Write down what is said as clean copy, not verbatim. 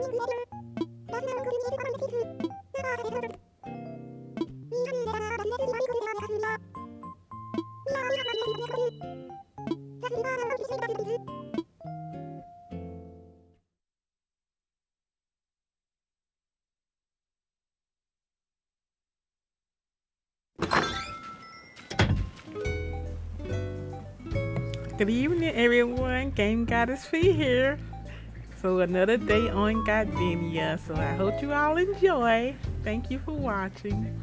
Good evening, everyone. Game Goddess Fee here. So another day on Goddemia. So I hope you all enjoy. Thank you for watching.